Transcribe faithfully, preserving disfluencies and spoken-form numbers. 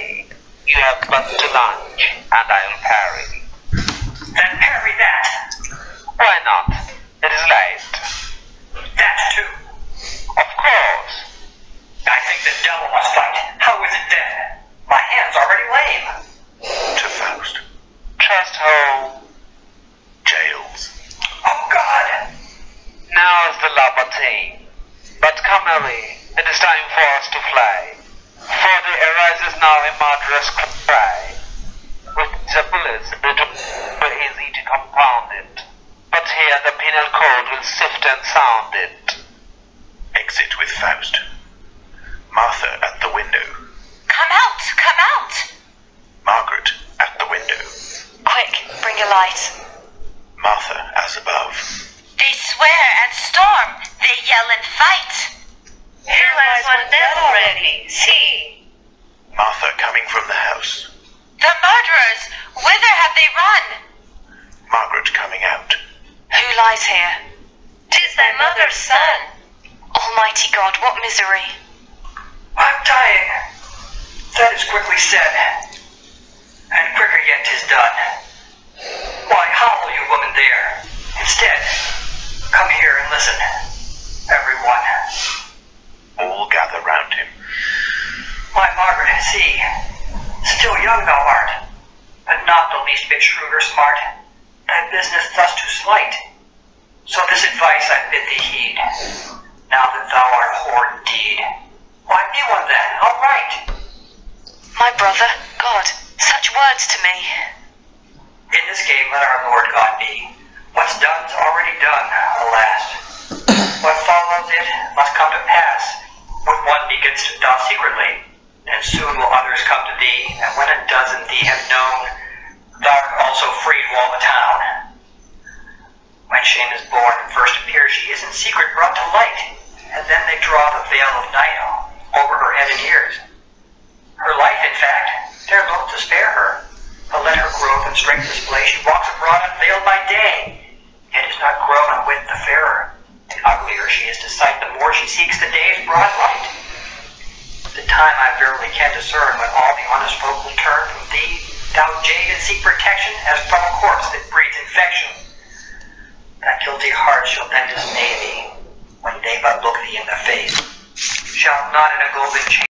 saying, you have but to lunch, and I am parrying. Then parry that. Why not? It is late. That too. Of course. I think the devil must fight. How is it dead? My hand's already lame. To Faust. Trust whole jails. Oh God! Now is the liberty. But come early. It is time for us to fly. For there arises now a murderous cry, with the bullets that were easy to compound it. But here the penal code will sift and sound it. Exit with Faust. Martha at the window. Come out, come out! Margaret at the window. Quick, bring a light. Martha as above. They swear and storm, they yell and fight. Here lies one dead already, see! Martha coming from the house. The murderers! Whither have they run? Margaret coming out. Who lies here? Tis thy mother's son. Almighty God, what misery! I'm dying. That is quickly said. And quicker yet tis done. Why howl, you woman there? Instead, come here and listen, everyone. All gather round him. My Margaret, see, still young thou art, but not the least bit shrewd or smart, thy business thus too slight. So this advice I bid thee heed, now that thou art whore indeed. Why be one then, I'll write. My brother, God, such words to me. In this game let our Lord God be. What's done's already done, alas. What follows it must come to pass. What one begins to doubt secretly, and soon will others come to thee, and when a dozen thee have known, thou art also freed of all the town. When shame is born and first appears, she is in secret brought to light, and then they draw the veil of night over her head and ears. Her life, in fact, dare loath to spare her, but let her growth and strength display. She walks abroad unveiled by day, yet is not grown a whit the fairer. The uglier she is to sight, the more she seeks the day's broad light. The time I verily can discern when all the honest folk will turn from thee, thou jade, and seek protection as from a corpse that breeds infection. Thy guilty heart shall then dismay thee, when they but look thee in the face. Shalt not in a golden chain